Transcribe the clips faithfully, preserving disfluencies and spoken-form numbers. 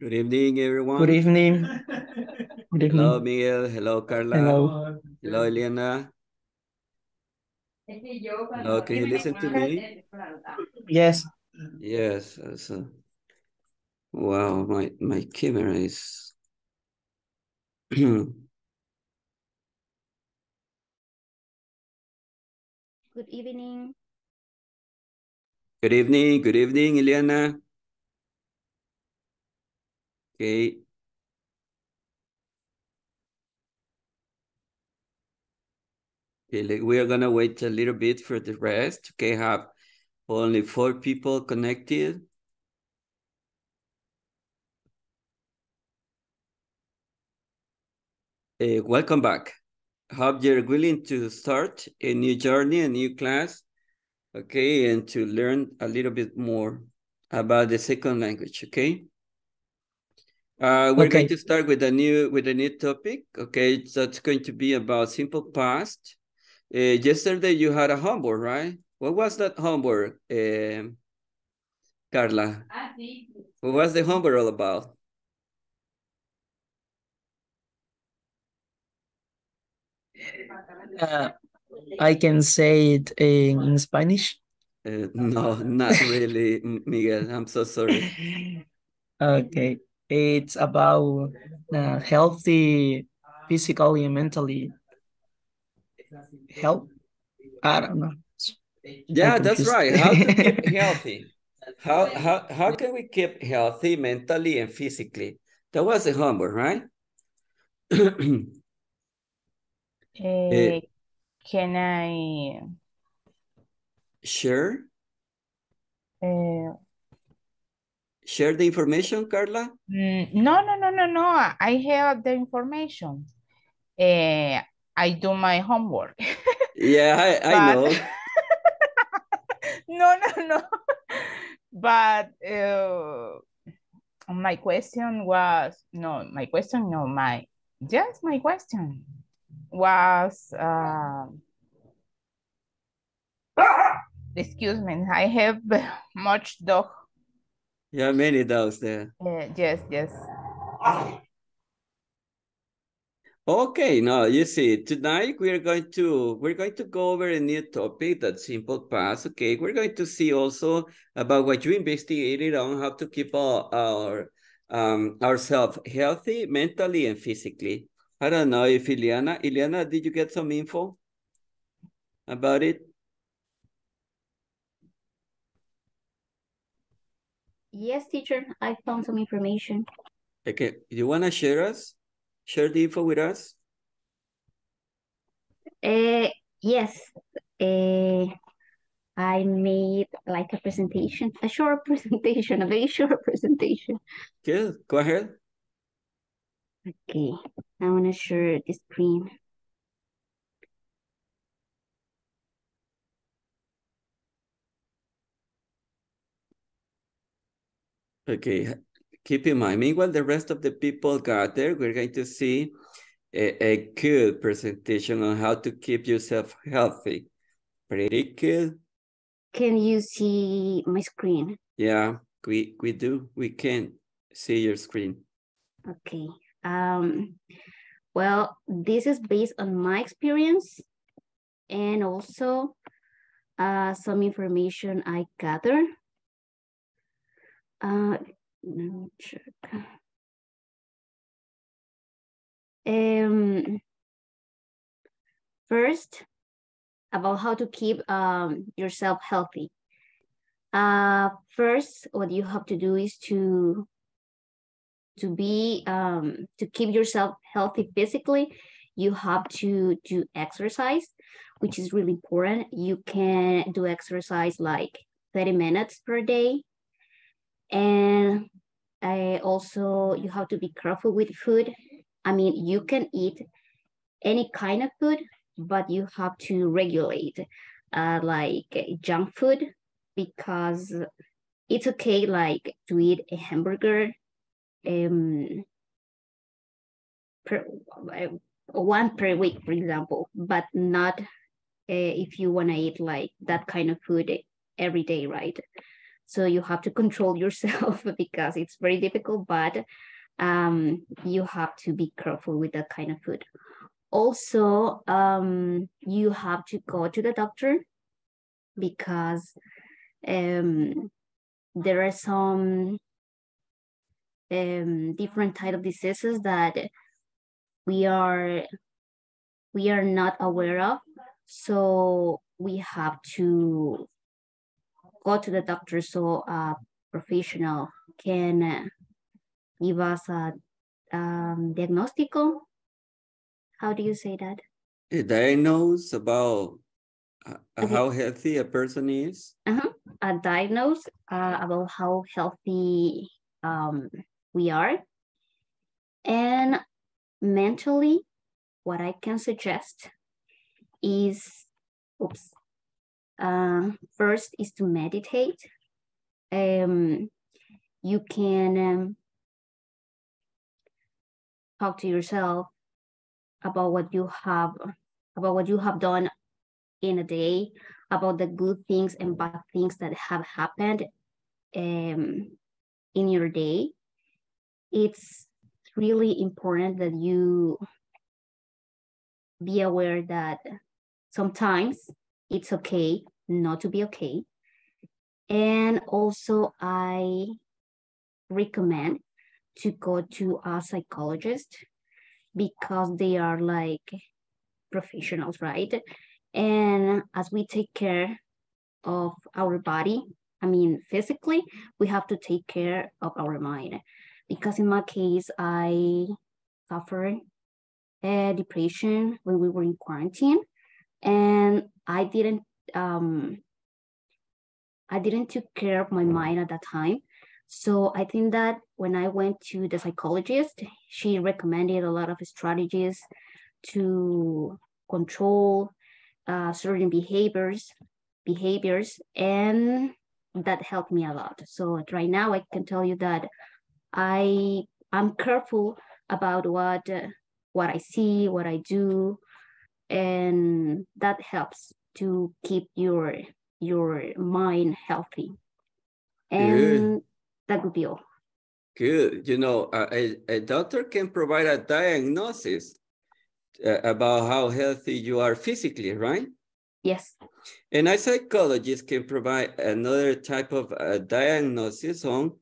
Good evening, everyone. Good evening. Good evening. Hello, Miguel. Hello, Carla. Hello. Hello, Ileana. Hello, can you listen to me? Yes. Yes. Also. Wow, my, my camera is... Good evening. Good evening. Good evening, Ileana. Okay. Okay, we are gonna wait a little bit for the rest. Okay, have only four people connected. Uh, welcome back. Hope you're willing to start a new journey, a new class. Okay, and to learn a little bit more about the second language. Okay. Uh, we're okay. going to start with a new with a new topic. Okay, so it's going to be about simple past. Uh, yesterday you had a homework, right? What was that homework, uh, Carla? What was the homework all about? Uh, I can say it in, in Spanish. Uh, no, not really, Miguel. I'm so sorry. Okay. It's about uh, healthy, physically and mentally health. I don't know. Yeah, that's right. How to keep healthy? How how how can we keep healthy mentally and physically? That was the homework, right? uh, can I? Sure. Uh... Share the information, Carla? Mm, no, no, no, no, no. I have the information. Uh, I do my homework. Yeah, I, but... I know. No, no, no. But uh, my question was, no, my question, no, my, yes, my question was, uh... excuse me, I have much dog. Yeah, many dogs there. Uh, yes, yes. Okay, now you see tonight we are going to we're going to go over a new topic, that simple past. Okay, we're going to see also about what you investigated on how to keep all our um ourselves healthy mentally and physically. I don't know if Ileana, Ileana, did you get some info about it? Yes, teacher, I found some information. Okay, you want to share us? Share the info with us? Uh, yes, uh, I made like a presentation, a short presentation, a very short presentation. Good, go ahead. Okay, I want to share the screen. Okay, keep in mind, meanwhile the rest of the people gather, we're going to see a, a good presentation on how to keep yourself healthy. Pretty good. Can you see my screen? Yeah, we, we do. We can see your screen. Okay. Um. Well, this is based on my experience and also uh, some information I gather. Uh, let me check. Um, first, about how to keep um yourself healthy. Uh, first, what you have to do is to to be um to keep yourself healthy physically. You have to do exercise, which is really important. You can do exercise like thirty minutes per day. And I also, you have to be careful with food. I mean, you can eat any kind of food, but you have to regulate uh, like junk food, because it's okay like to eat a hamburger um, per, uh, one per week, for example, but not uh, if you want to eat like that kind of food every day, right? So you have to control yourself because it's very difficult, but um, you have to be careful with that kind of food. Also, um, you have to go to the doctor because um, there are some um, different type of diseases that we are we are not aware of. So we have to go to the doctor so a professional can give us a um, diagnostico. How do you say that? It diagnose about uh, okay. how healthy a person is. Uh-huh. A diagnose uh, about how healthy um, we are. And mentally, what I can suggest is, oops, uh, first is to meditate. Um, you can um, talk to yourself about what you have, about what you have done in a day, about the good things and bad things that have happened um, in your day. It's really important that you be aware that sometimes it's okay not to be okay. And also I recommend to go to a psychologist because they are like professionals, right? And as we take care of our body, I mean, physically, we have to take care of our mind. Because in my case, I suffered uh, depression when we were in quarantine, and I didn't, um, I didn't take care of my mind at that time. So I think that when I went to the psychologist, she recommended a lot of strategies to control uh, certain behaviors, behaviors, and that helped me a lot. So right now I can tell you that I am careful about what uh, what I see, what I do, and that helps to keep your your mind healthy. And Good. That would be all. Good. You know, a, a doctor can provide a diagnosis uh, about how healthy you are physically, right? Yes. And a psychologist can provide another type of uh, diagnosis on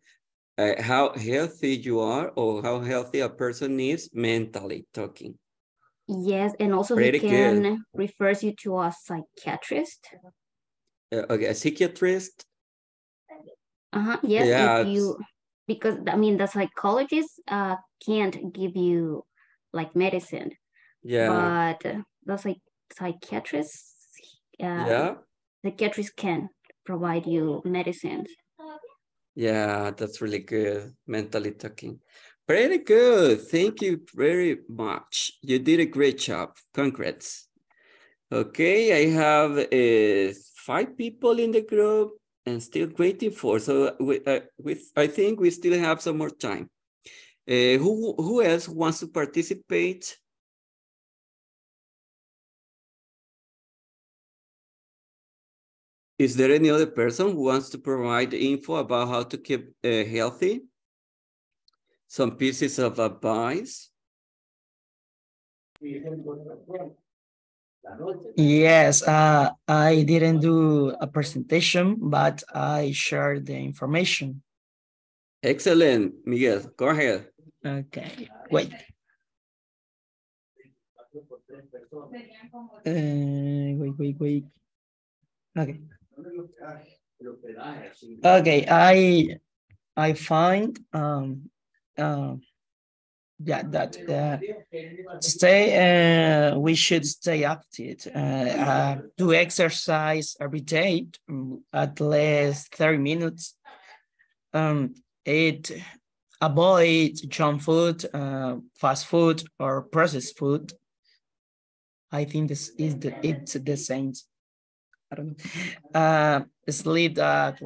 Uh, how healthy you are or how healthy a person is mentally talking. Yes, and also Pretty he can good. refers you to a psychiatrist. Uh, okay, a psychiatrist? Uh-huh, yes, yeah, if you, because I mean the psychologist uh, can't give you like medicine. Yeah. But the psych psychiatrist, uh, yeah. psychiatrist can provide you medicine. Yeah, that's really good. Mentally talking. Pretty good. Thank you very much. You did a great job. Congrats. Okay, I have uh, five people in the group and still waiting for. So we, uh, with, I think we still have some more time. Uh, who, who else wants to participate? Is there any other person who wants to provide info about how to keep uh, healthy? Some pieces of advice? Yes, uh, I didn't do a presentation, but I shared the information. Excellent, Miguel, go ahead. Okay, wait. Uh, wait, wait, wait. Okay. Okay, I I find um uh, yeah that uh, stay uh, we should stay active, uh, uh, do exercise every day um, at least thirty minutes. Um, it avoid junk food, uh, fast food, or processed food. I think this is the it's the same. I don't know. Uh, sleep at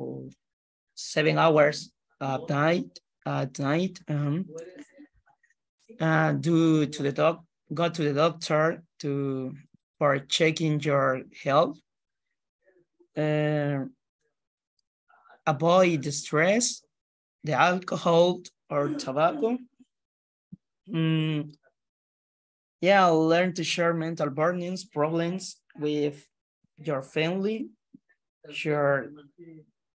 seven hours at night. At night, um, uh, do to the doc. Go to the doctor to for checking your health. Uh, avoid the stress, the alcohol or tobacco. Mm. Yeah, learn to share mental burdens, problems with your family, your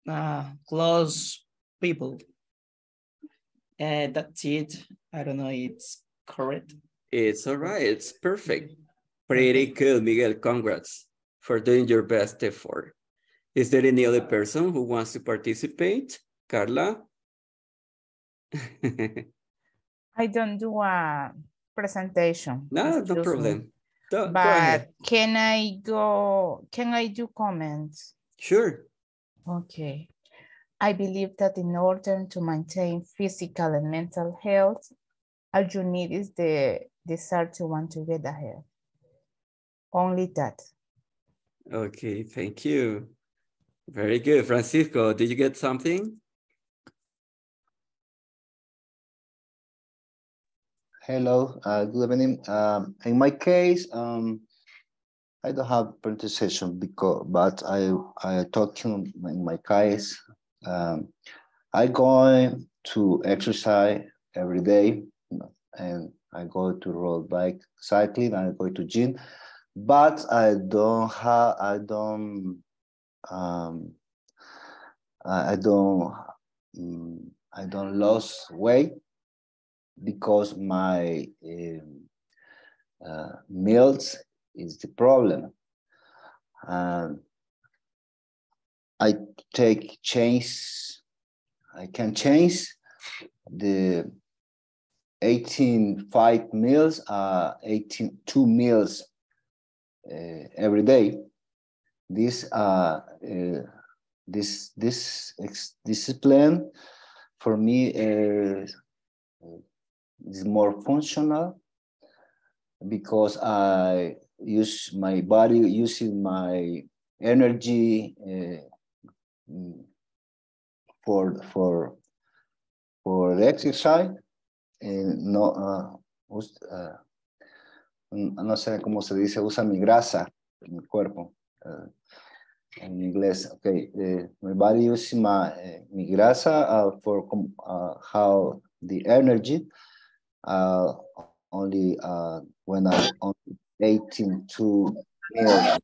uh, close people. Uh, that's it. I don't know, it's correct. It's all right, it's perfect. Pretty cool, Miguel, congrats for doing your best effort. Is there any other person who wants to participate? Carla? I don't do a presentation. No, no problem. Go, but go can I go, can I do comments? Sure. Okay. I believe that in order to maintain physical and mental health, all you need is the desire to want to get ahead. Only that. Okay, thank you. Very good. Francisco, did you get something? Hello, uh, good evening. Um, in my case, um, I don't have presentation because, but I I talk to in my case. Um, I go to exercise every day, and I go to road bike, cycling, and I go to gym. But I don't have, I don't, um, I don't, um, I don't lose weight because my um, uh, meals is the problem. Um, I take change, I can change the eighteen five meals, uh, eighteen two meals Uh, every day. This uh, uh this this ex discipline for me uh, is more functional because I use my body, using my energy uh, for for for the exercise, and no uh, uh no sé cómo se dice, usa mi grasa, mi cuerpo, uh, en inglés. Okay, uh, my body uses my uh, mi grasa uh, for uh, how the energy. Uh, only uh, when I only eighteen to. Uh,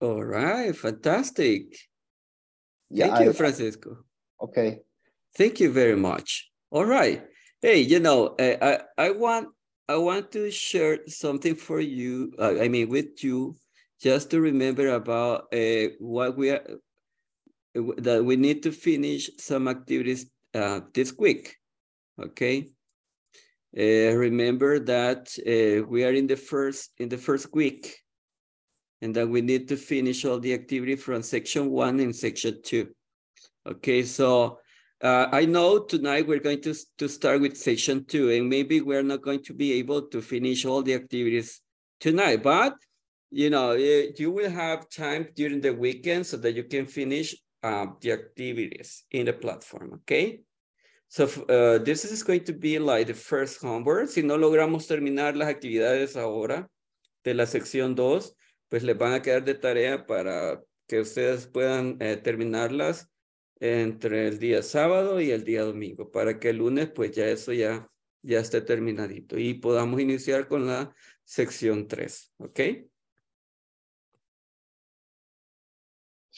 All right, fantastic. Yeah, Thank I, you, Francisco. Okay. Thank you very much. All right. Hey, you know, I I, I want. I want to share something for you, uh, I mean, with you, just to remember about uh, what we are, that we need to finish some activities uh, this week, okay? Uh, remember that uh, we are in the first in the first week, and that we need to finish all the activity from section one and section two, okay? So Uh, I know tonight we're going to, to start with section two, and maybe we're not going to be able to finish all the activities tonight, but you know, you will have time during the weekend so that you can finish uh, the activities in the platform, okay? So uh, this is going to be like the first homework. Si no logramos terminar las actividades ahora de la sección dos, pues les van a quedar de tarea para que ustedes puedan eh, terminarlas entre el día sábado y el día domingo, para que el lunes pues ya eso ya, ya esté terminadito y podamos iniciar con la sección tres, ¿ok?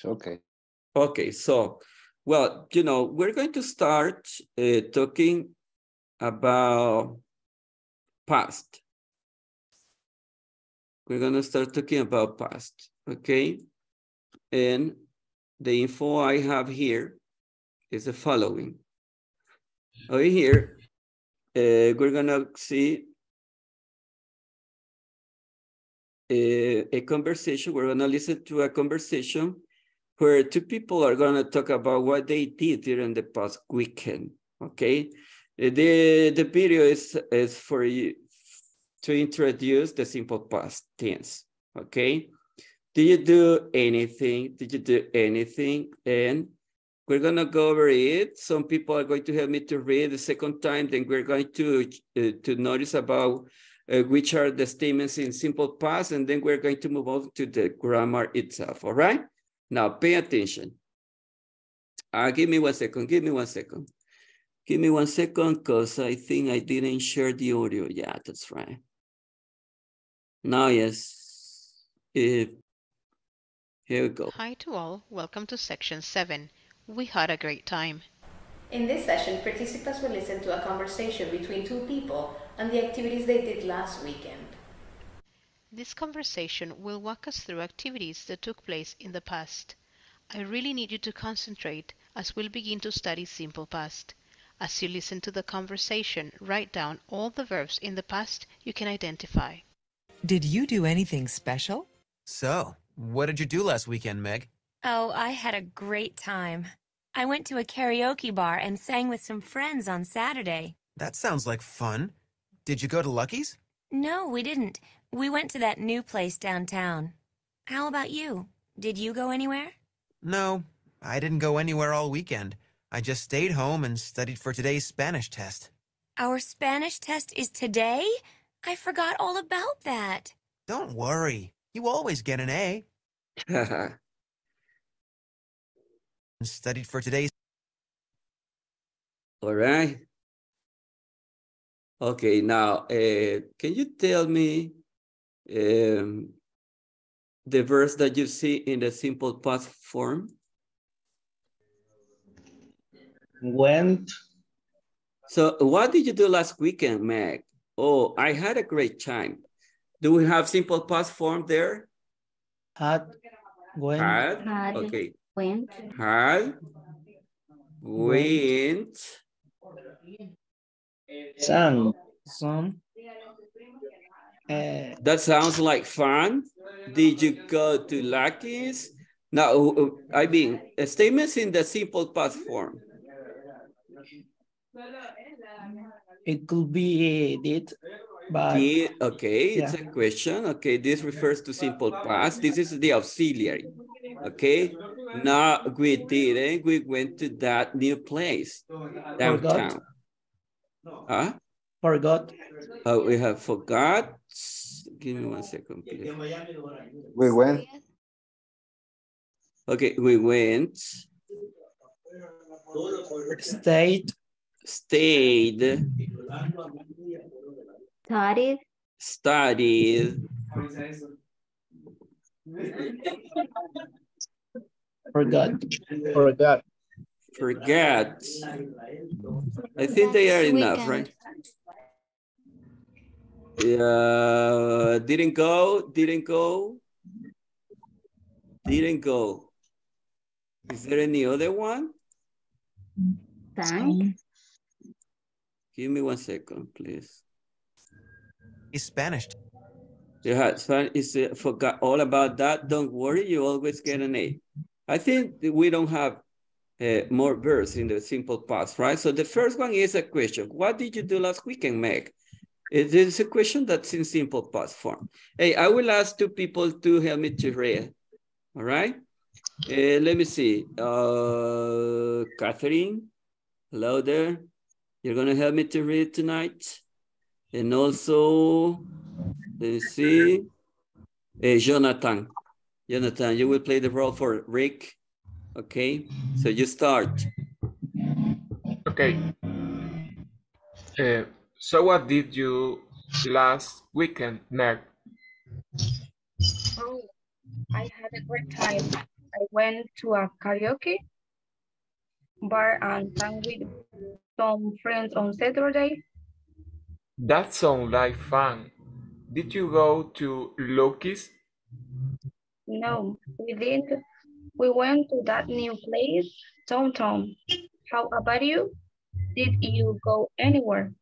Okay. Okay, so, well, you know, we're going to start uh, talking about past. We're going to start talking about past, okay? And the info I have here is the following. Over here, uh, we're gonna see a, a conversation. We're gonna listen to a conversation where two people are gonna talk about what they did during the past weekend, okay? The, the video is, is for you to introduce the simple past tense, okay? Did you do anything? Did you do anything? And we're going to go over it. Some people are going to help me to read the second time. Then we're going to, uh, to notice about uh, which are the statements in simple past. And then we're going to move on to the grammar itself. All right? Now pay attention. Uh, give me one second, give me one second. Give me one second, because I think I didn't share the audio. Yeah, that's right. Now, yes. If, here we go. Hi to all. Welcome to Section seven. We had a great time. In this session, participants will listen to a conversation between two people on the activities they did last weekend. This conversation will walk us through activities that took place in the past. I really need you to concentrate as we'll begin to study simple past. As you listen to the conversation, write down all the verbs in the past you can identify. Did you do anything special? So, what did you do last weekend, Meg? Oh, I had a great time. I went to a karaoke bar and sang with some friends on Saturday. That sounds like fun. Did you go to Lucky's? No, we didn't. We went to that new place downtown. How about you? Did you go anywhere? No, I didn't go anywhere all weekend. I just stayed home and studied for today's Spanish test. Our Spanish test is today? I forgot all about that. Don't worry. You always get an A. And studied for today's... All right. Okay, now, uh, can you tell me um, the verbs that you see in the simple past form? Went. So what did you do last weekend, Meg? Oh, I had a great time. Do we have simple past form there? Had. Went. Had. Had. Okay. Went. Had. Went. Some. Some. Uh, that sounds like fun. Did you go to Lucky's? No, I mean, statements in the simple past form. It could be did, but... Did, okay, yeah. It's a question. Okay, this refers to simple past. This is the auxiliary. Okay, now we didn't. We went to that new place downtown. Forgot. Huh? Forgot. Uh, we have forgot. Give me one second, please. We went. Okay, we went. Stayed. Stayed. Studied. Studied. Forgot. Forgot. Forgot. I think they are enough, right? Yeah. Didn't go. Didn't go. Didn't go. Is there any other one? Thank. Give me one second, please. It's Spanish. Yeah, Spanish. Uh, forgot all about that. Don't worry, you always get an A. I think we don't have uh, more verbs in the simple past, right? So the first one is a question. What did you do last weekend, Meg? It is a question that's in simple past form. Hey, I will ask two people to help me to read. All right? Uh, let me see. Uh, Catherine, hello there. You're going to help me to read tonight. And also, let's see, uh, Jonathan. Jonathan, you will play the role for Rick. Okay, so you start. Okay. Uh, so what did you last weekend, Meg? Oh, I had a great time. I went to a karaoke bar and sang with some friends on Saturday. That sounds like fun. Did you go to Loki's? No, we didn't. We went to that new place, Tom Tom. How about you? Did you go anywhere?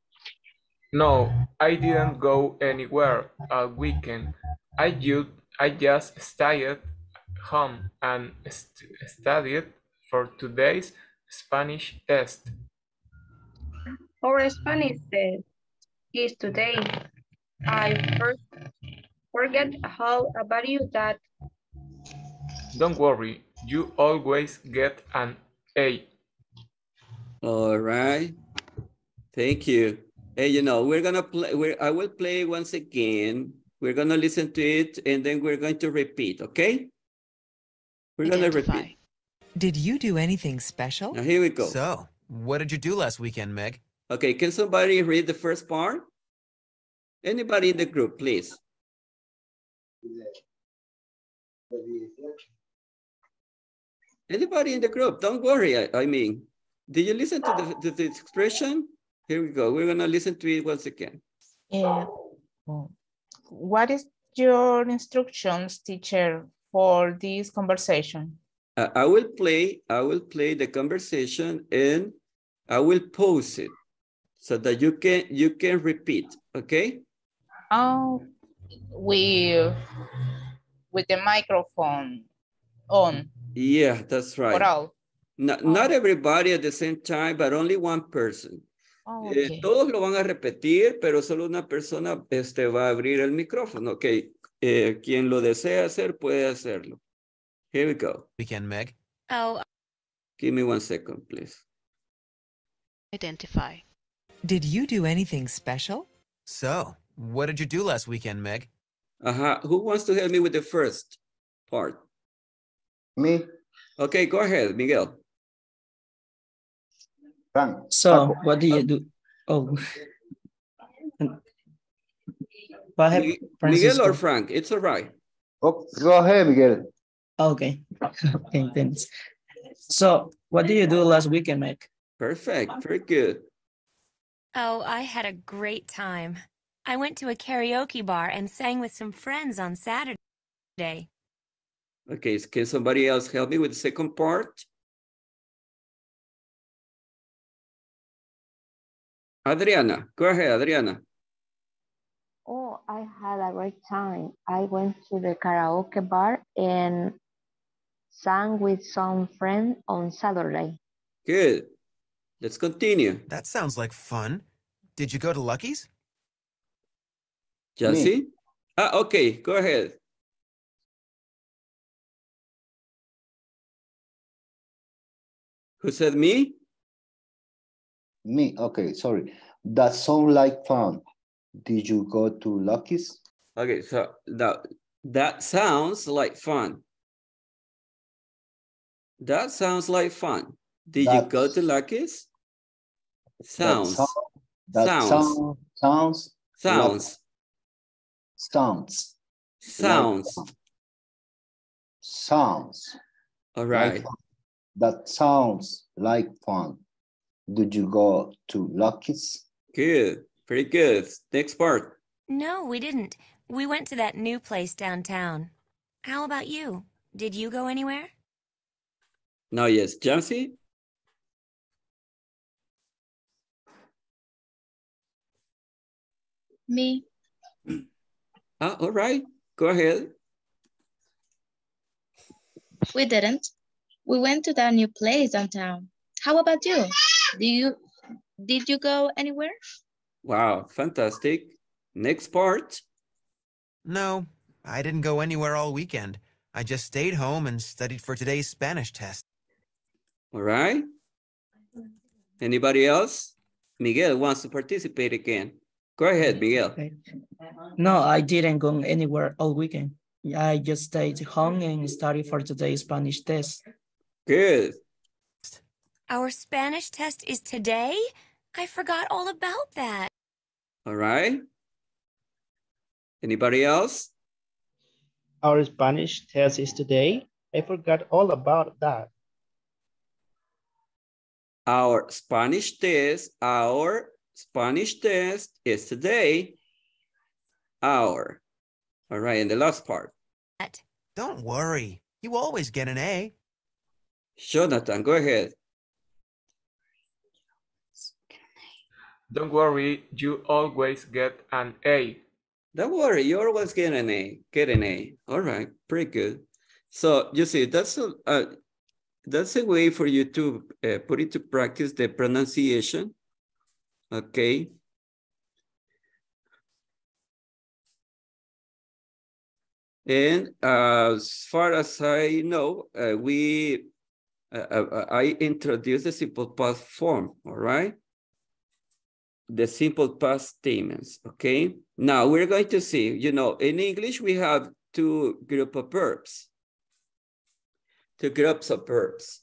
No, I didn't go anywhere all weekend. I just, I just stayed home and st studied for today's Spanish test. Our Spanish test is today. I first forget how about you that. Don't worry, you always get an A. All right, thank you. Hey, you know, we're gonna play, we're, I will play once again. We're gonna listen to it and then we're going to repeat, okay? We're going to repeat. Did you do anything special? Now here we go. So, what did you do last weekend, Meg? Okay, can somebody read the first part? Anybody in the group, please. Anybody in the group, don't worry, I, I mean. Did you listen to the, to the expression? Here we go, we're gonna listen to it once again. Uh, what is your instructions, teacher, for this conversation? Uh, I will play, I will play the conversation and I will pause it so that you can, you can repeat, okay? Oh, with, with the microphone on. Yeah, that's right. Oral. Not, oh. Not everybody at the same time, but only one person. Oh, okay. eh, todos lo van a repetir, pero solo una persona este, va a abrir el micrófono. Okay, eh, quien lo desea hacer puede hacerlo. Here we go. We can, Meg. Oh. Give me one second, please. Identify. Did you do anything special? So, what did you do last weekend, Meg? Uh-huh. Who wants to help me with the first part? Me. Okay, go ahead, Miguel. So, what do you do? Oh. Miguel or Frank, it's all right. Oh, go ahead, Miguel. Okay. Okay, thanks. So, what did you do last weekend, Meg? Perfect, very good. Oh, I had a great time. I went to a karaoke bar and sang with some friends on Saturday. Okay, can somebody else help me with the second part? Adriana, go ahead, Adriana. Oh, I had a great time. I went to the karaoke bar and sang with some friends on Saturday. Good. Let's continue. That sounds like fun. Did you go to Lucky's? Jansi? Ah, okay, go ahead. Who said me? Me, okay, sorry. That sounds like fun. Did you go to Lucky's? Okay, so that, that sounds like fun. That sounds like fun. Did That's, you go to Lucky's? Sounds. That sounds. Sounds. Sounds. Sounds. Sounds. Sounds. All right. That sounds like fun. Did you go to Loki's? Good, pretty good. Next part. No, we didn't. We went to that new place downtown. How about you? Did you go anywhere? No, yes. Jansi? Me. Ah, all right. Go ahead. We didn't. We went to that new place downtown. How about you? Do you did you go anywhere? Wow, fantastic. Next part. No, I didn't go anywhere all weekend. I just stayed home and studied for today's Spanish test. All right. Anybody else? Miguel wants to participate again. Go ahead, Miguel. No, I didn't go anywhere all weekend. I just stayed home and studied for today's Spanish test. Good. Our Spanish test is today? I forgot all about that. All right. Anybody else? Our Spanish test is today. I forgot all about that. Our Spanish test, our Spanish test is today. Our. All right, and the last part. Don't worry, you always get an A. Jonathan, go ahead. Don't worry, you always get an A. Don't worry, you always get an A. Get an A. All right, pretty good. So you see, that's a uh, that's a way for you to uh, put into practice the pronunciation. Okay. And uh, as far as I know, uh, we uh, I introduced the simple past form. All right. The simple past statements, okay? Now we're going to see, you know, in English, we have two groups of verbs. to groups of verbs.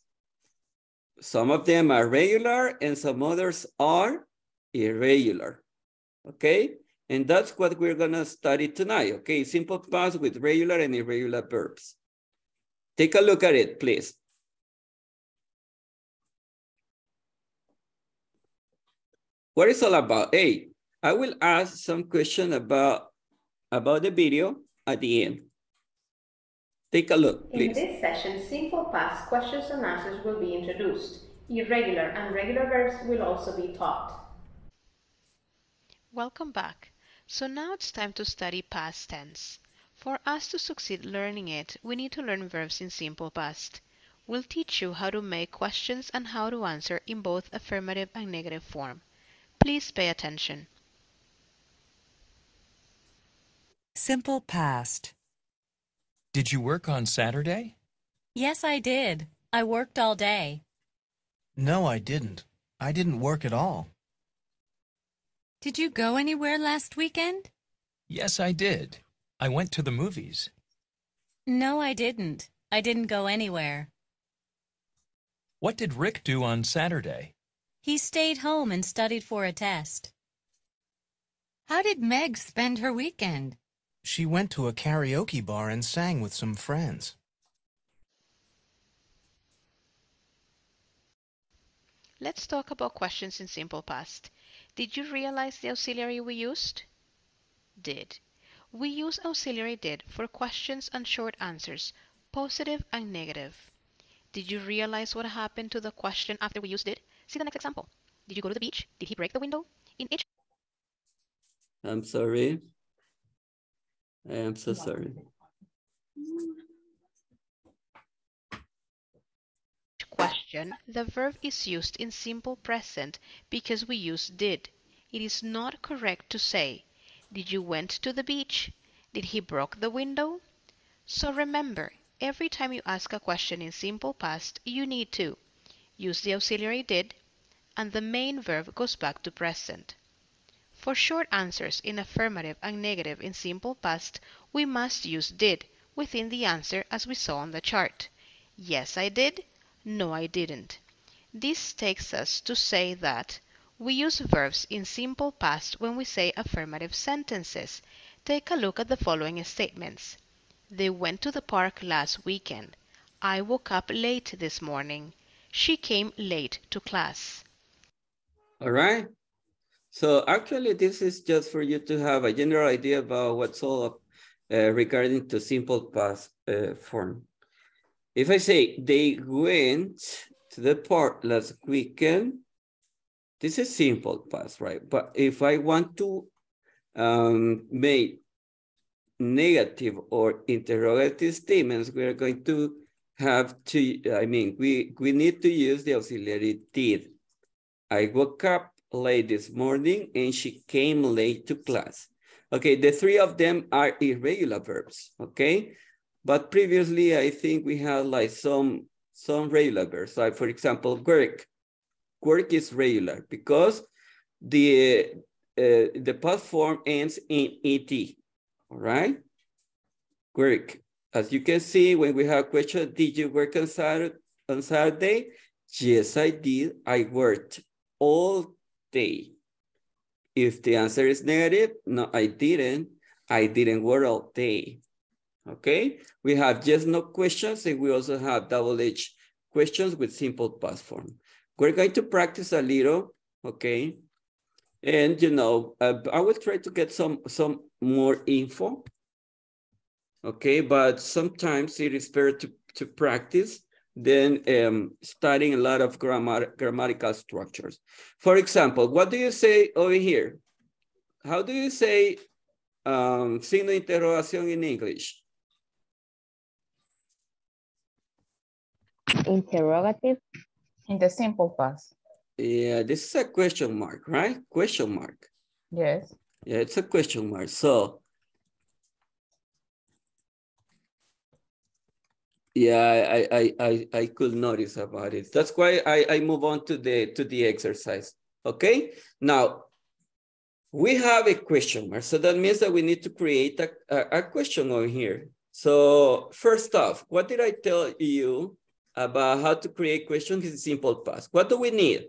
Some of them are regular and some others are irregular, okay? And that's what we're gonna study tonight, okay? Simple past with regular and irregular verbs. Take a look at it, please. What is all about? Hey, I will ask some question about, about the video at the end. Take a look, please. In this session, simple past questions and answers will be introduced. Irregular and regular verbs will also be taught. Welcome back. So now it's time to study past tense. For us to succeed learning it, we need to learn verbs in simple past. We'll teach you how to make questions and how to answer in both affirmative and negative form. Please pay attention. Simple past. Did you work on Saturday? Yes, I did. I worked all day. No, I didn't. I didn't work at all. Did you go anywhere last weekend? Yes, I did. I went to the movies. No, I didn't. I didn't go anywhere. What did Rick do on Saturday? He stayed home and studied for a test. How did Meg spend her weekend? She went to a karaoke bar and sang with some friends. Let's talk about questions in simple past. Did you realize the auxiliary we used? Did. We use auxiliary did for questions and short answers, positive and negative. Did you realize what happened to the question after we used did? See the next example. Did you go to the beach? Did he break the window? In each... I'm sorry. I am so sorry. Question. The verb is used in simple present because we use did. It is not correct to say, did you went to the beach? Did he broke the window? So remember, every time you ask a question in simple past, you need to use the auxiliary did, and the main verb goes back to present. For short answers in affirmative and negative in simple past, we must use did within the answer as we saw on the chart. Yes, I did. No, I didn't. This takes us to say that we use verbs in simple past when we say affirmative sentences. Take a look at the following statements. They went to the park last weekend. I woke up late this morning. She came late to class. All right. So actually, this is just for you to have a general idea about what's all up uh, regarding to simple past uh, form. If I say they went to the park last weekend, this is simple past, right? But if I want to um, make negative or interrogative statements, we are going to have to, I mean, we, we need to use the auxiliary did. I woke up late this morning and she came late to class. Okay, the three of them are irregular verbs, okay? But previously, I think we had like some, some regular verbs. Like for example, work. Work is regular because the, uh, the past form ends in et, all right? Work. As you can see, when we have a question, did you work on Saturday? On Saturday? Yes, I did. I worked all day. If the answer is negative, no, I didn't. I didn't work all day. Okay? We have just no questions, and we also have double-edged questions with simple past form. We're going to practice a little, okay? And, you know, uh, I will try to get some, some more info. Okay, but sometimes it is better to, to practice than um, studying a lot of grammar, grammatical structures. For example, what do you say over here? How do you say um, signo de interrogación in English? Interrogative in the simple past. Yeah, this is a question mark, right? Question mark. Yes. Yeah, it's a question mark. So, yeah, I, I, I, I could notice about it. That's why I, I move on to the, to the exercise, okay? Now, we have a question mark. So that means that we need to create a, a, a question over here. So first off, what did I tell you about how to create questions in simple past. What do we need?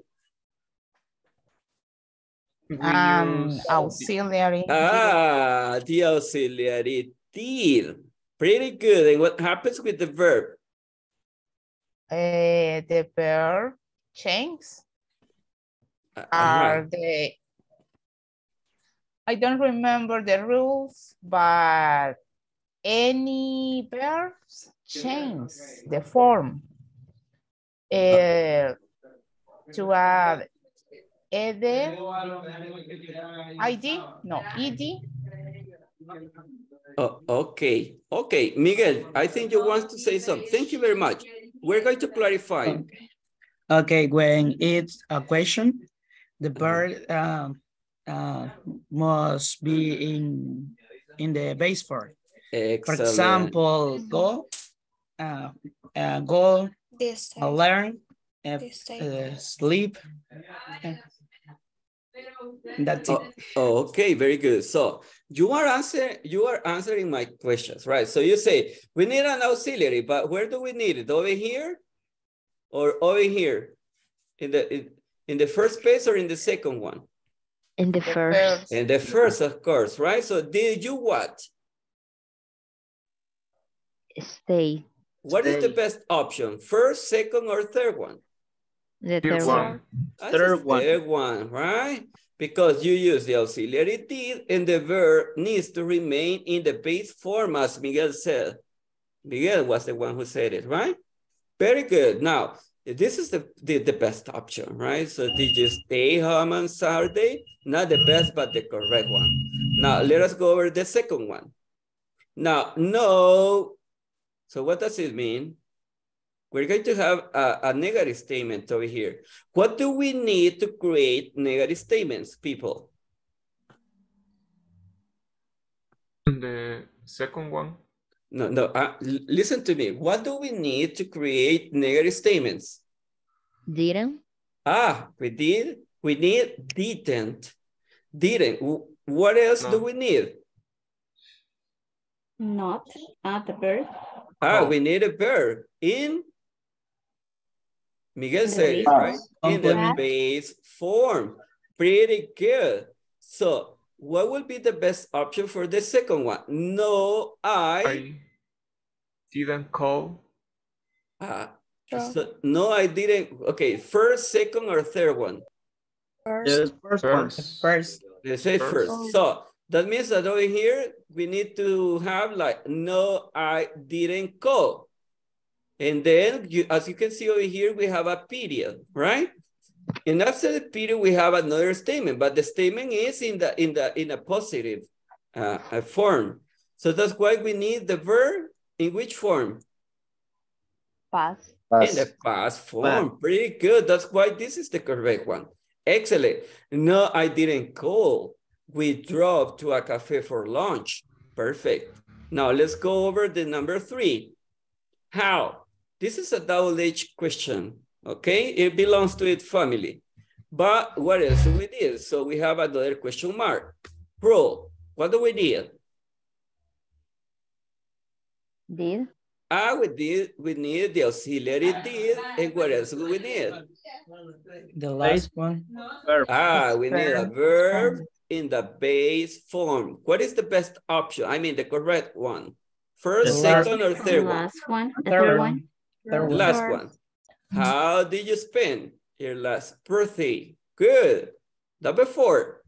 We um, auxiliary. Ah, the auxiliary till. Pretty good. And what happens with the verb? Uh, the verb changes. Uh -huh. Are the I don't remember the rules, but any verbs change the form uh, to add ed, id, no, ed. Oh, okay, okay, Miguel, I think you want to say something. Thank you very much. We're going to clarify. Okay, okay, when it's a question, the verb uh, uh, must be in in the base form. For example, go, uh, uh, go, uh, learn, uh, uh, sleep. Uh, that's it. Oh, okay, very good. So you are answering you are answering my questions, right? So you say we need an auxiliary, but where do we need it? Over here, or over here, in the in, in the first place or in the second one? In the first. In the first, of course, right? So did you what? Stay. What Stay. Is the best option? First, second, or third one? The third, third one. one. Third one. Third one, right? Because you use the auxiliary did and the verb needs to remain in the base form, as Miguel said. Miguel was the one who said it, right? Very good. Now, this is the, the, the best option, right? So did you stay home on Saturday? Not the best, but the correct one. Now, let us go over the second one. Now, no. So what does it mean? We're going to have a, a negative statement over here. What do we need to create negative statements, people? The second one. No, no, uh, listen to me. What do we need to create negative statements? Didn't. Ah, we did. We need didn't. Didn't. What else no. do we need? Not at the verb. Ah, we need a verb in, Miguel said it, right? In the base form. Pretty good. So what would be the best option for the second one? No, I, I didn't call. Ah, so, no, I didn't. Okay, first, second, or third one? First. First. First. first. They say first. first. Oh. So that means that over here, we need to have like, no, I didn't call. And then, you, as you can see over here, we have a period, right? And after the period, we have another statement, but the statement is in the in the in a positive uh, a form. So that's why we need the verb in which form? Past. In the past form. Past. Pretty good. That's why this is the correct one. Excellent. No, I didn't call. We drove to a cafe for lunch. Perfect. Now let's go over the number three. How? This is a double-edged question, okay? It belongs to its family. But what else do we need? So we have another question mark. Pro, what do we need? Did. Ah, we did. We need the auxiliary did. And what else do we need? The last one. Ah, we need a verb in the base form. What is the best option? I mean, the correct one. First, second, or third one? Last one. Third one. Last one. How did you spend your last birthday? Good. Number four.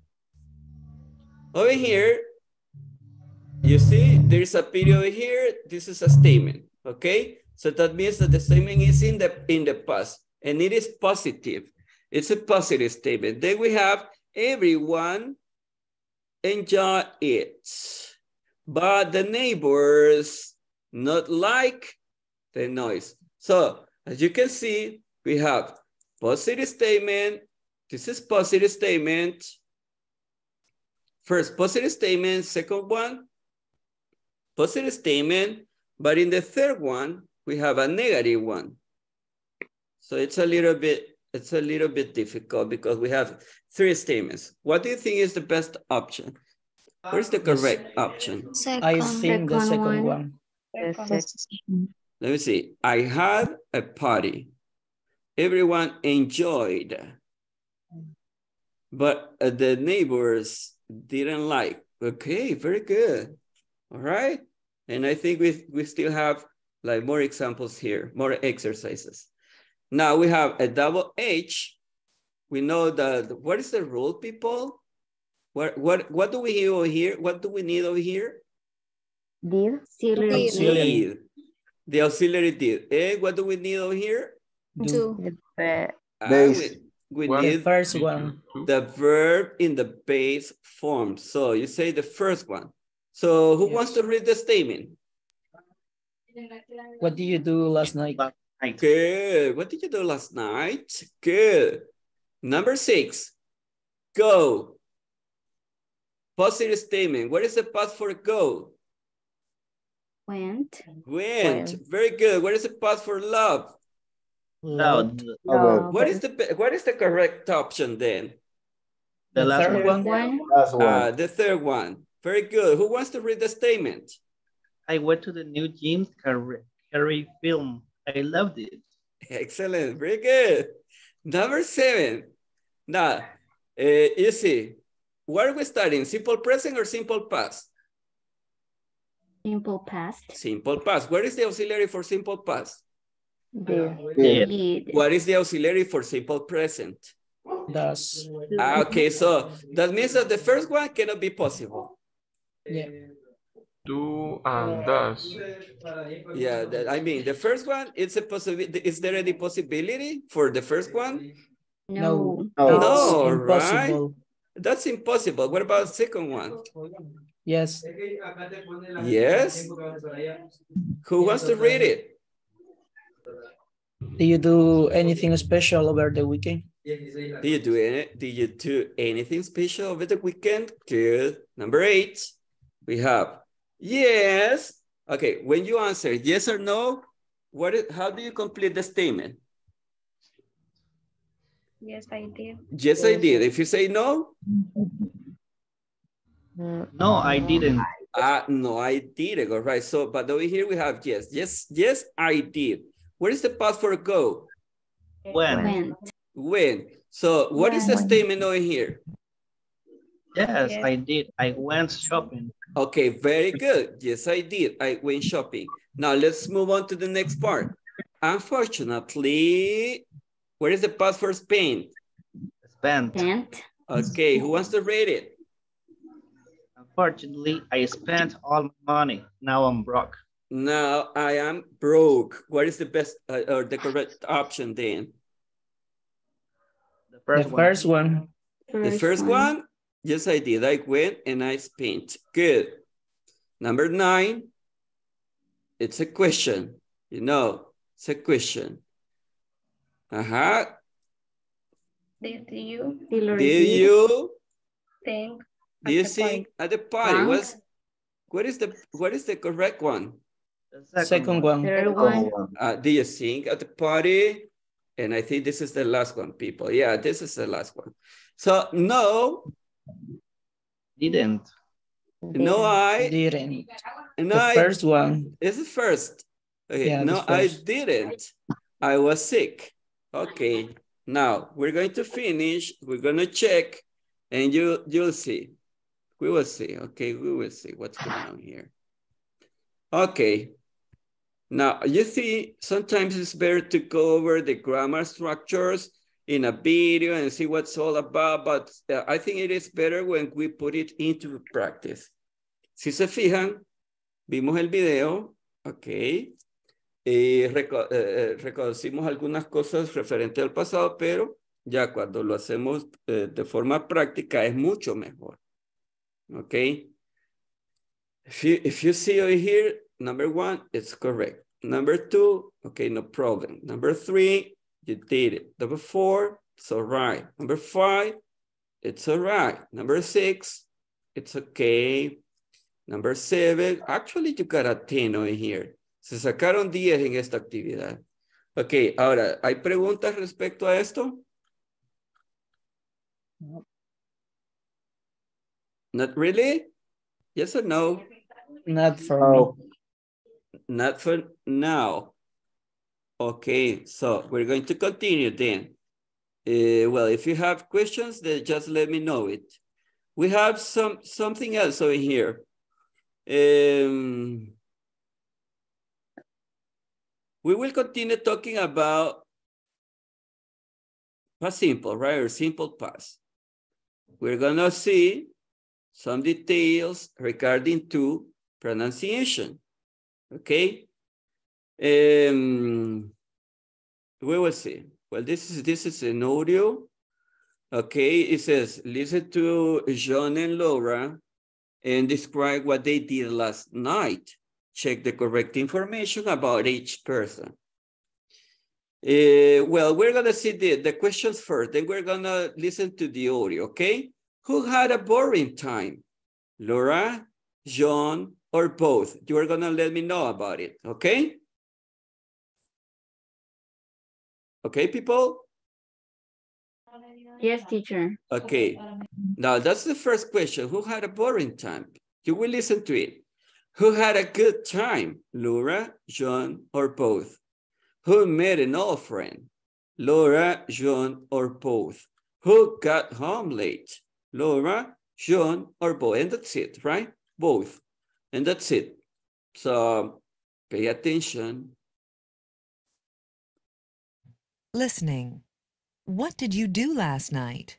Over here, you see, there is a period over here. This is a statement, okay? So that means that the statement is in the, in the past, and it is positive. It's a positive statement. Then we have everyone enjoy it, but the neighbors not like the noise. So as you can see, we have positive statement. This is positive statement. First positive statement, second one, positive statement. But in the third one, we have a negative one. So it's a little bit, it's a little bit difficult because we have three statements. What do you think is the best option? Where's the correct option? Second, I think the second one. one. Let me see. I had a party. Everyone enjoyed, but the neighbors didn't like. Okay, very good. All right. And I think we, we still have like more examples here, more exercises. Now we have a double H. We know that, what is the rule, people? What what what do we need over here? What do we need over here? Did. Auxiliary. Auxiliary. The auxiliary did. Eh, what do we need over here? Do. The, uh, we we need the first one. The verb in the base form. So you say the first one. So who yes. wants to read the statement? What did you do last night? Good. What did you do last night? Good. Number six, go. Positive statement. What is the past for go? Went. Went. Went. Very good. What is the past for love? Loved. Loved. What is the what is the correct option then? The, the last third one. one. Last one. Uh, the third one. Very good. Who wants to read the statement? I went to the new James Curry film. I loved it. Excellent. Very good. Number seven. Now, uh, you see, what are we studying? Simple present or simple past? Simple past. Simple past. Where is the auxiliary for simple past? There. There. What is the auxiliary for simple present? Does. Ah, okay, so that means that the first one cannot be possible. Yeah. Do and does. Yeah, that, I mean, the first one, it's a possibility. Is there any possibility for the first one? No. No, no right? That's impossible. What about the second one? Yes. Yes? Who wants to read it? Did you do anything special over the weekend? Did you do any, did you do anything special over the weekend? Good. Number eight, we have yes. Okay, when you answer yes or no, what is, how do you complete the statement? Yes, I did. Yes, I did. If you say no? No, I didn't. Uh, no, I didn't. All right. So, but over here we have yes. Yes, yes, I did. Where is the past for go? When. When. When. So, what when. is the statement over here? Yes, yes, I did. I went shopping. Okay, very good. Yes, I did. I went shopping. Now let's move on to the next part. Unfortunately, where is the past for spent? Spent. Spent. Okay, who wants to read it? Unfortunately, I spent all my money. Now I'm broke. Now I am broke. What is the best uh, or the correct option then? The first the one. First one. First the first one? one? Yes, I did. I went and I spent. Good. Number nine. It's a question. You know, it's a question. Uh-huh. Did you? Did you? Think do you sing at the party? What's, what is the what is the correct one? The second one. Third one. Uh, do you sing at the party? And I think this is the last one, people. Yeah, this is the last one. So no. Didn't. No, I didn't. No, the I, first one. It's the first. Okay. Yeah, no, first. I didn't. I was sick. Okay. Now we're going to finish. We're going to check, and you you'll see. We will see. Okay, we will see what's going on here. Okay. Now you see, sometimes it's better to go over the grammar structures in a video and see what's all about, but uh, I think it is better when we put it into practice. Si se fijan, vimos el video, ok, y reco eh, reconocimos algunas cosas referente al pasado, pero ya cuando lo hacemos eh, de forma práctica es mucho mejor, ok. If you, if you see over here, number one, it's correct. Number two, okay, no problem. Number three, you did it. Number four, it's all right. Number five, it's all right. Number six, it's okay. Number seven, actually you got a ten over here. Se sacaron diez en esta actividad. Ok, ahora, ¿hay preguntas respecto a esto? No. Not really? Yes or no? Not for now. Not for now. Okay, so we're going to continue then. Uh, well, if you have questions, then just let me know it. We have some something else over here. Um, we will continue talking about past simple, right, or simple past. We're gonna see some details regarding to pronunciation, okay? Um, we will see. Well, this is this is an audio. Okay, it says, listen to John and Laura and describe what they did last night. Check the correct information about each person. Uh, well, we're gonna see the, the questions first, then we're gonna listen to the audio, okay? Who had a boring time? Laura, John, or both? You are gonna let me know about it, okay? Okay, people? Yes, teacher. Okay. Now, that's the first question. Who had a boring time? You will listen to it. Who had a good time? Laura, John, or both? Who made an old friend? Laura, John, or both? Who got home late? Laura, John, or both? And that's it, right? Both. And that's it. So, pay attention. Listening. What did you do last night?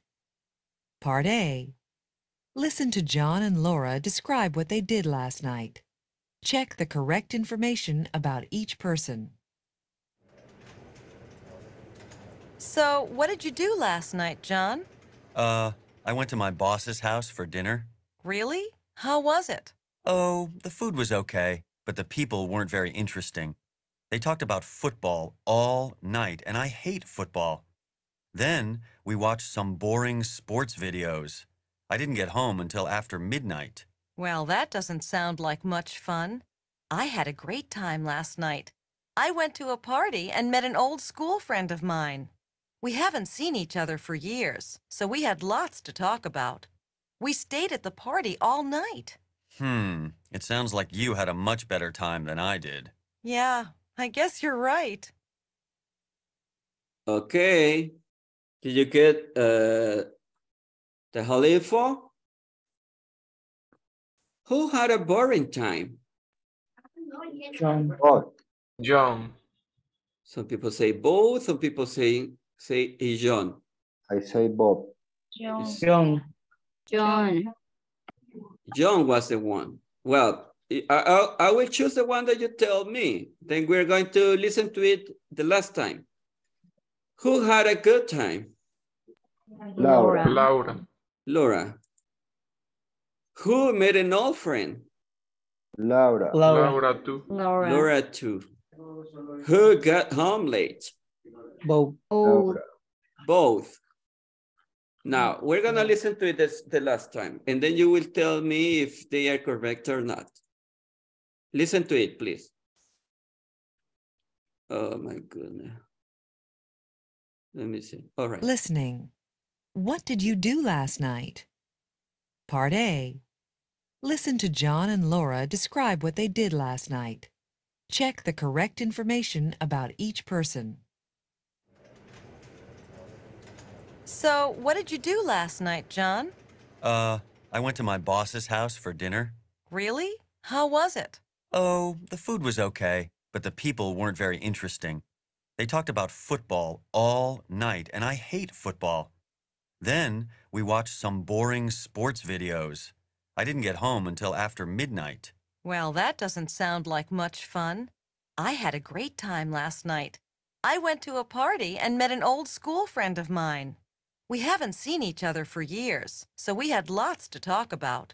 Part A. Listen to John and Laura describe what they did last night. Check the correct information about each person. So, what did you do last night, John? Uh, I went to my boss's house for dinner. Really? How was it? Oh, the food was okay, but the people weren't very interesting. They talked about football all night, and I hate football. Then we watched some boring sports videos. I didn't get home until after midnight. Well, that doesn't sound like much fun. I had a great time last night. I went to a party and met an old school friend of mine. We haven't seen each other for years, so we had lots to talk about. We stayed at the party all night. Hmm, it sounds like you had a much better time than I did. Yeah. I guess you're right. Okay. Did you get uh, the whole info? Who had a boring time? John. John. Some people say both. Some people say say John. I say Bob. John. John. John. John was the one. Well. I, I, I will choose the one that you tell me. Then we're going to listen to it the last time. Who had a good time? Laura. Laura. Laura. Who made an old friend? Laura. Laura. Laura too. Laura. Laura too. Who got home late? Both. Laura. Both. Now, we're going to listen to it this, the last time. And then you will tell me if they are correct or not. Listen to it, please. Oh, my goodness. Let me see. All right. Listening. What did you do last night? Part A. Listen to John and Laura describe what they did last night. Check the correct information about each person. So, what did you do last night, John? Uh, I went to my boss's house for dinner. Really? How was it? Oh, the food was okay, but the people weren't very interesting. They talked about football all night, and I hate football. Then we watched some boring sports videos. I didn't get home until after midnight. Well, that doesn't sound like much fun. I had a great time last night. I went to a party and met an old school friend of mine. We haven't seen each other for years, so we had lots to talk about.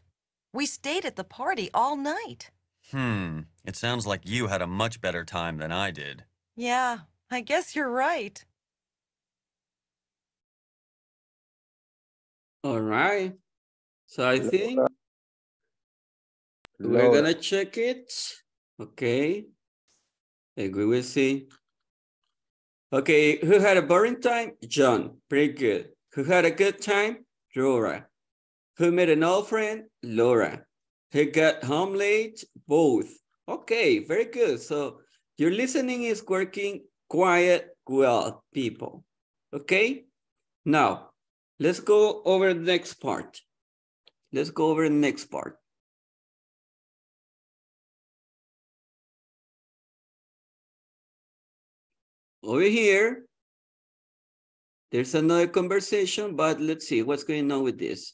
We stayed at the party all night. Hmm, it sounds like you had a much better time than I did. Yeah, I guess you're right. All right. So I think we're gonna check it. Okay. And we will see. Okay, who had a boring time? John, pretty good. Who had a good time? Laura. Who made an old friend? Laura. Who got home late? Both. Okay, very good. So your listening is working quiet, well people. Okay, now let's go over the next part. Let's go over the next part. Over here, there's another conversation, but let's see what's going on with this.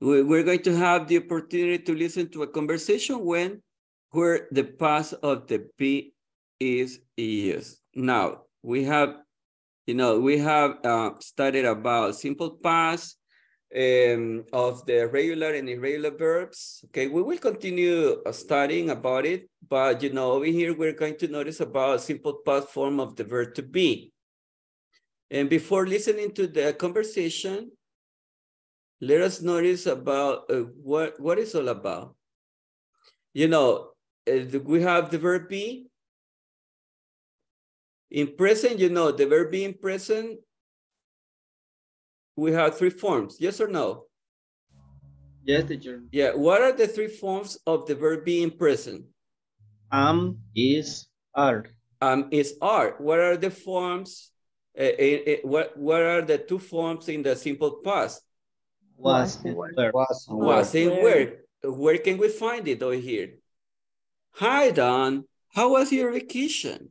We're going to have the opportunity to listen to a conversation when, where the past of the be is used. Now, we have, you know, we have uh, studied about simple past um, of the regular and irregular verbs. Okay, we will continue studying about it, but, you know, over here, we're going to notice about simple past form of the verb to be. And before listening to the conversation, let us notice about uh, what, what it's all about. You know, uh, we have the verb be. In present, you know, the verb be in present, we have three forms, yes or no? Yes, teacher. Yeah, what are the three forms of the verb be in present? Am, is, are. Am, is, are. What are the forms, uh, uh, uh, what, what are the two forms in the simple past? Was in work. Was in work. Where can we find it over here? Hi, Don. How was your vacation?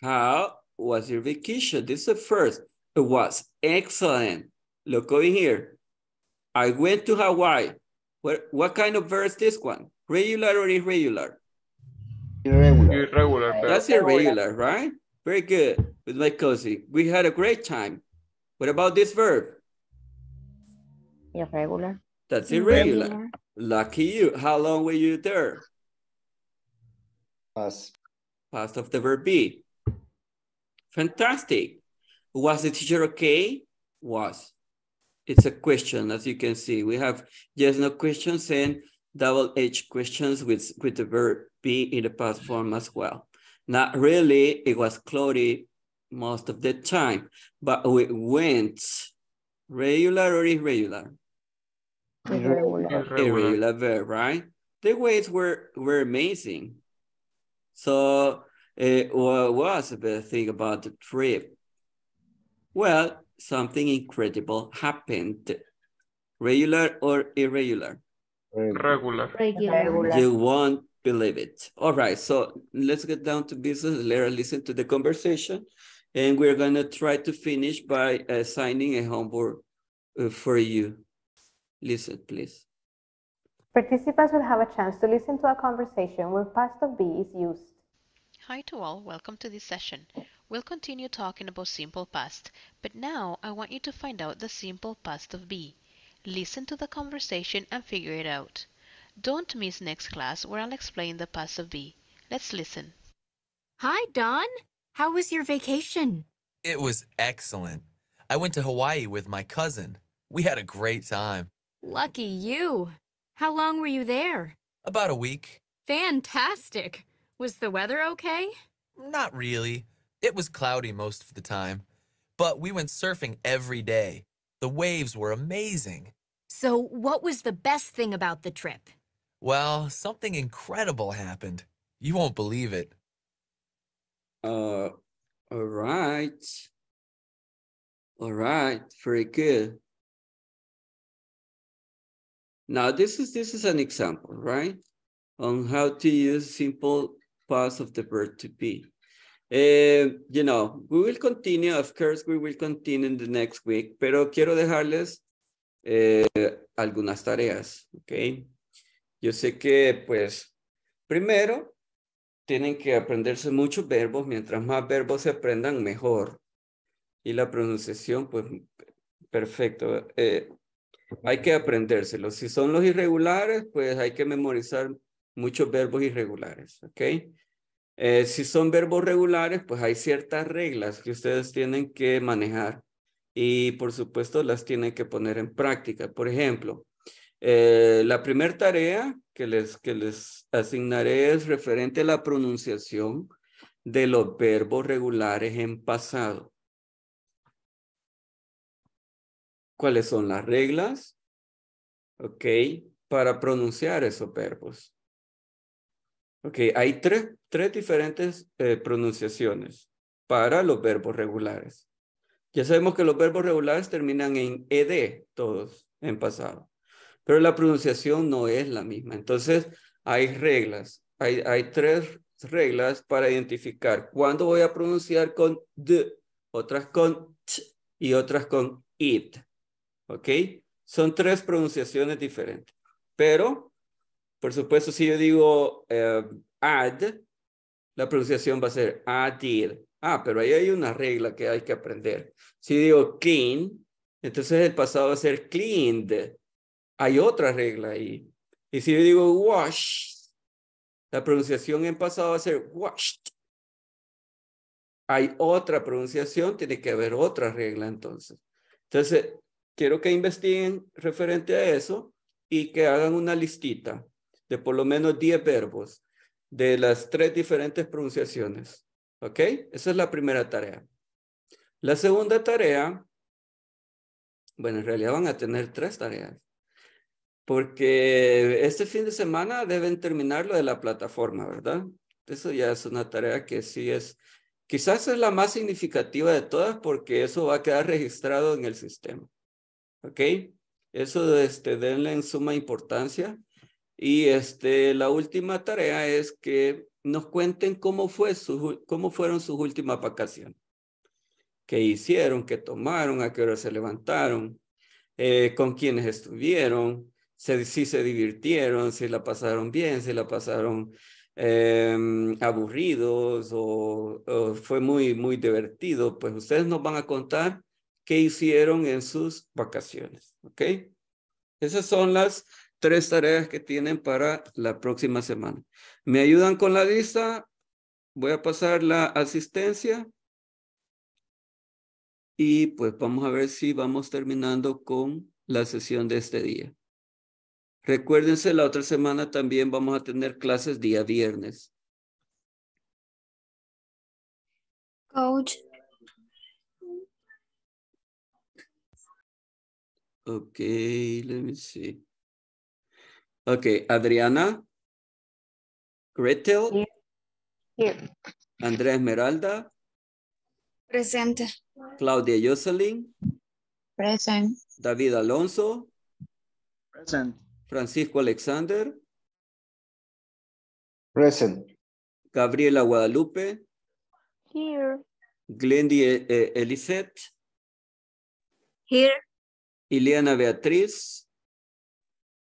How was your vacation? This is the first. It was excellent. Look over here. I went to Hawaii. What, what kind of verb is this one? Regular or irregular? Irregular. Irregular. That's irregular, right? Very good. With my cousin. We had a great time. What about this verb? Irregular. That's irregular. irregular. Lucky you. How long were you there? Past. Past of the verb be. Fantastic. Was the teacher okay? Was. It's a question, as you can see. We have yes, no questions and double H questions with, with the verb be in the past form as well. Not really. It was cloudy most of the time, but we went. Regular or irregular? Irregular. Irregular verb, right? The waves were, were amazing. So it was the best thing about the trip. Well, something incredible happened. Regular or irregular? Regular. Regular. You won't believe it. All right, so let's get down to business. Let us listen to the conversation. And we're going to try to finish by assigning a homework uh, for you. Listen, please. Participants will have a chance to listen to a conversation where past of be is used. Hi to all. Welcome to this session. We'll continue talking about simple past, but now I want you to find out the simple past of be. Listen to the conversation and figure it out. Don't miss next class where I'll explain the past of be. Let's listen. Hi, Don. How was your vacation? It was excellent. I went to Hawaii with my cousin. We had a great time. Lucky you. How long were you there? About a week. Fantastic. Was the weather okay? Not really. It was cloudy most of the time. But we went surfing every day. The waves were amazing. So what was the best thing about the trip? Well, something incredible happened. You won't believe it. Uh, all right. All right, very good. Now this is this is an example, right? On how to use simple past of the verb to be. Uh, you know, we will continue, of course, we will continue in the next week, pero quiero dejarles eh, algunas tareas, ¿ok? Yo sé que, pues, primero, tienen que aprenderse muchos verbos. Mientras más verbos se aprendan, mejor. Y la pronunciación, pues, perfecto. Eh, hay que aprendérselos. Si son los irregulares, pues hay que memorizar muchos verbos irregulares, ¿ok? Eh, si son verbos regulares, pues hay ciertas reglas que ustedes tienen que manejar. Y, por supuesto, las tienen que poner en práctica. Por ejemplo, eh, la primera tarea que les, que les asignaré es referente a la pronunciación de los verbos regulares en pasado. ¿Cuáles son las reglas? Ok, para pronunciar esos verbos. Ok, hay tres, tres diferentes eh, pronunciaciones para los verbos regulares. Ya sabemos que los verbos regulares terminan en ed, todos en pasado, pero la pronunciación no es la misma. Entonces, hay reglas. Hay, hay tres reglas para identificar cuándo voy a pronunciar con d, otras con t y otras con it. ¿Ok? Son tres pronunciaciones diferentes. Pero, por supuesto, si yo digo eh, add, la pronunciación va a ser added. Ah, pero ahí hay una regla que hay que aprender. Si digo clean, entonces el pasado va a ser cleaned. Hay otra regla ahí. Y si yo digo wash, la pronunciación en pasado va a ser washed. Hay otra pronunciación, tiene que haber otra regla entonces. Entonces, quiero que investiguen referente a eso y que hagan una listita de por lo menos diez verbos de las tres diferentes pronunciaciones. ¿Ok? Esa es la primera tarea. La segunda tarea, bueno, en realidad van a tener tres tareas, porque este fin de semana deben terminar lo de la plataforma, ¿verdad? Eso ya es una tarea que sí es, quizás es la más significativa de todas, porque eso va a quedar registrado en el sistema, ¿ok? Eso este, denle en suma importancia. Y este, la última tarea es que nos cuenten cómo, fue su, cómo fueron sus últimas vacaciones. ¿Qué hicieron? ¿Qué tomaron? ¿A qué hora se levantaron? Eh, ¿Con quiénes estuvieron? Si, si se divirtieron, si la pasaron bien, si la pasaron eh, aburridos o, o fue muy, muy divertido, pues ustedes nos van a contar qué hicieron en sus vacaciones, ¿ok? Esas son las tres tareas que tienen para la próxima semana. ¿Me ayudan con la lista? Voy a pasar la asistencia y pues vamos a ver si vamos terminando con la sesión de este día. Recuérdense, la otra semana también vamos a tener clases día viernes. Coach. Ok, let me see. Ok, Adriana. Gretel. Here. Here. Andrea Esmeralda. Presente. Claudia Yoselin. Present. David Alonso. Present. Francisco Alexander. Present. Gabriela Guadalupe. Here. Glendy eh, Elisette. Here. Ileana Beatriz.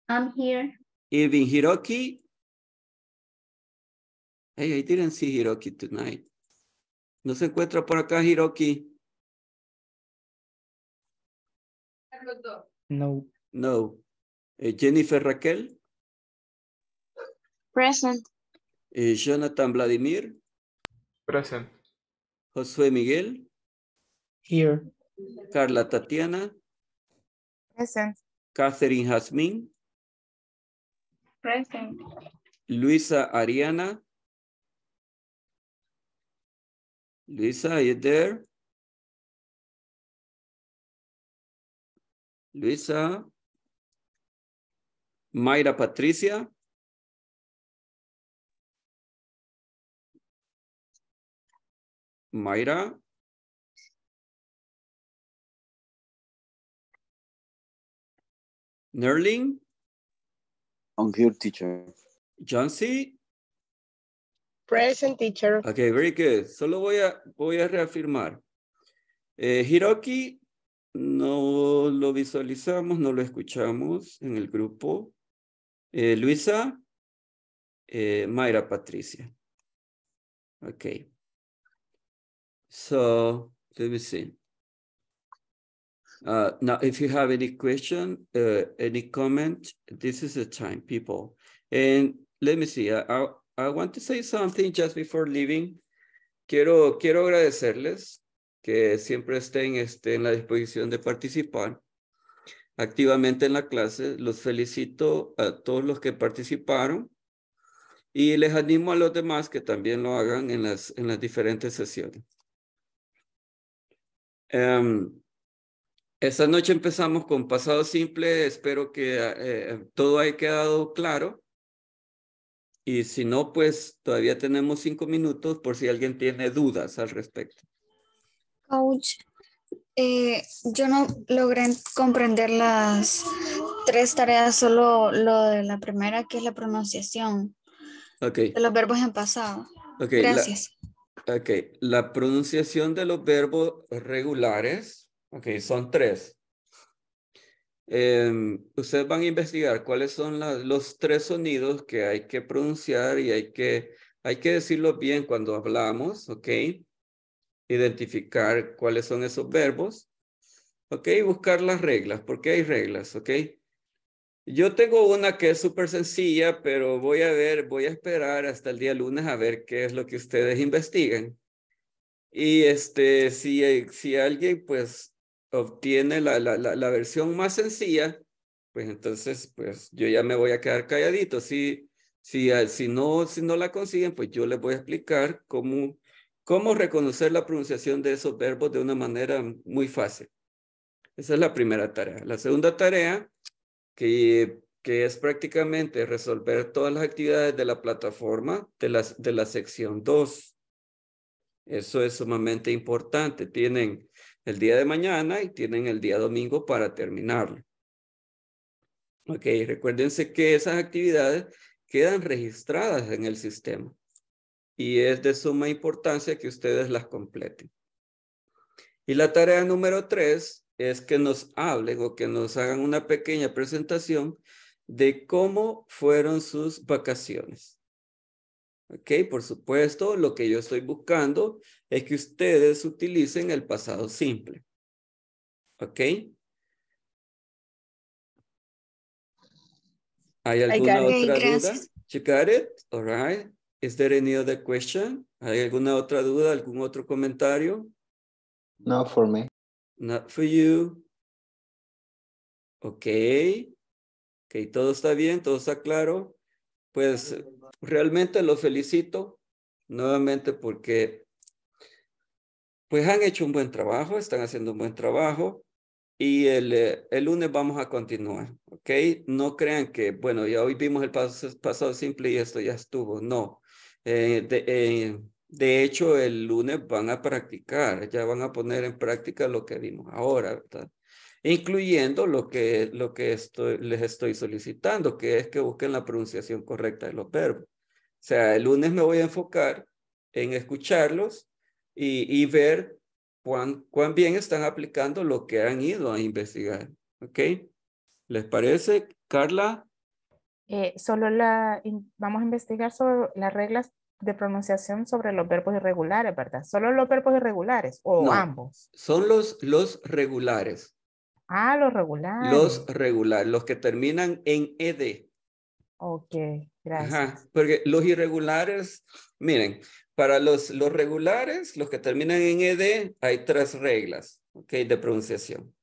I'm here. Irving Hiroki. Hey, I didn't see Hiroki tonight. ¿No se encuentra por acá Hiroki? No. No. Jennifer Raquel. Present. Jonathan Vladimir. Present. Josué Miguel. Here. Carla Tatiana. Present. Catherine Jasmine. Present. Luisa Ariana. Luisa, are you there? Luisa. Mayra Patricia. Mayra. Nerling. I'm here, teacher. Jansi. Present, teacher. Okay, very good. Solo voy a, voy a reafirmar. Eh, Hiroki, no lo visualizamos, no lo escuchamos en el grupo. Eh, Luisa, eh, Mayra Patricia. Okay. So, let me see. Uh, now, if you have any question, uh, any comment, this is the time, people. And let me see, I, I, I want to say something just before leaving. Quiero, quiero agradecerles que siempre estén, estén en la disposición de participar activamente en la clase. Los felicito a todos los que participaron y les animo a los demás que también lo hagan en las, en las diferentes sesiones. Um, esta noche empezamos con pasado simple. Espero que eh, todo haya quedado claro Y si no, pues todavía tenemos cinco minutos por si alguien tiene dudas al respecto. Coach, eh, yo no logré comprender las tres tareas, solo lo de la primera, que es la pronunciación. Okay. De los verbos en pasado. Okay, gracias. La, ok, la pronunciación de los verbos regulares, ok, son tres. Eh, ustedes van a investigar cuáles son la, los tres sonidos que hay que pronunciar y hay que, hay que decirlos bien cuando hablamos, ok. Identificar cuáles son esos verbos, ok. Buscar las reglas, porque hay reglas, ok. Yo tengo una que es súper sencilla, pero voy a ver, voy a esperar hasta el día lunes a ver qué es lo que ustedes investigan. Y este, si, si alguien pues obtiene la, la, la, la versión más sencilla, pues entonces pues yo ya me voy a quedar calladito. Si, si, si, no, si no la consiguen, pues yo les voy a explicar cómo, cómo reconocer la pronunciación de esos verbos de una manera muy fácil. Esa es la primera tarea. La segunda tarea, Que, que es prácticamente resolver todas las actividades de la plataforma de, las, de la sección dos. Eso es sumamente importante. Tienen el día de mañana y tienen el día domingo para terminarlo. Ok, recuérdense que esas actividades quedan registradas en el sistema y es de suma importancia que ustedes las completen. Y la tarea número tres es que nos hablen o que nos hagan una pequeña presentación de cómo fueron sus vacaciones. Ok, por supuesto, lo que yo estoy buscando es que ustedes utilicen el pasado simple. Ok. ¿Hay alguna otra duda? You got it? All right. Is there any other question? ¿Hay alguna otra duda? ¿Algún otro comentario? No, for me. Not for you. Ok. Ok, todo está bien, todo está claro. Pues realmente los felicito nuevamente porque pues han hecho un buen trabajo, están haciendo un buen trabajo y el, el lunes vamos a continuar. Ok, no crean que, bueno, ya hoy vimos el paso, pasado simple y esto ya estuvo. No. Eh, de, eh, De hecho, el lunes van a practicar, ya van a poner en práctica lo que vimos ahora, ¿verdad? Incluyendo lo que, lo que estoy, les estoy solicitando, que es que busquen la pronunciación correcta de los verbos. O sea, el lunes me voy a enfocar en escucharlos y, y ver cuán, cuán bien están aplicando lo que han ido a investigar, ¿ok? ¿Les parece, Carla? Eh, solo la, vamos a investigar sobre las reglas de pronunciación sobre los verbos irregulares, ¿verdad? ¿Solo los verbos irregulares o no, ambos? Son los, los regulares. Ah, los regulares. Los regulares, los que terminan en E D. Ok, gracias. Ajá, porque los irregulares, miren, para los, los regulares, los que terminan en E D, hay tres reglas, ok, de pronunciación.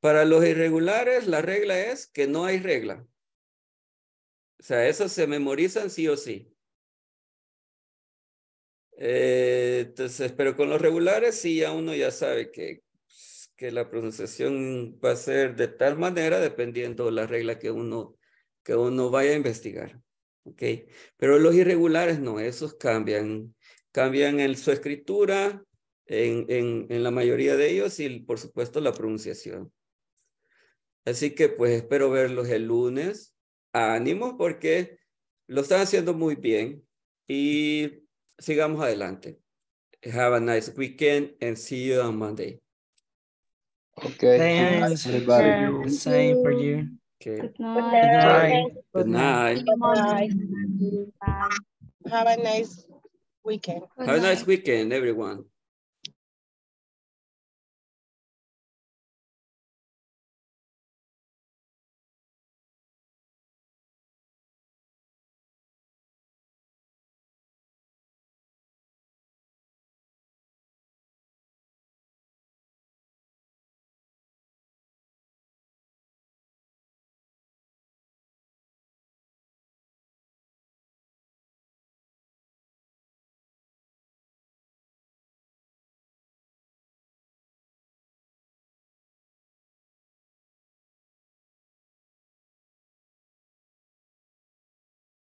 Para los irregulares, la regla es que no hay regla. O sea, esos se memorizan sí o sí. Eh, entonces, pero con los regulares sí ya uno ya sabe que, que la pronunciación va a ser de tal manera dependiendo la regla que uno, que uno vaya a investigar, ¿ok? Pero los irregulares no, esos cambian, cambian en su escritura, en, en, en la mayoría de ellos y por supuesto la pronunciación. Así que pues espero verlos el lunes, ánimo porque lo están haciendo muy bien y sigamos adelante. Have a nice weekend and see you on Monday. Okay. Thanks. Good night, everybody. Same for you. Okay. Good night. Good night. Good night. Have a nice weekend. Have a nice weekend, everyone.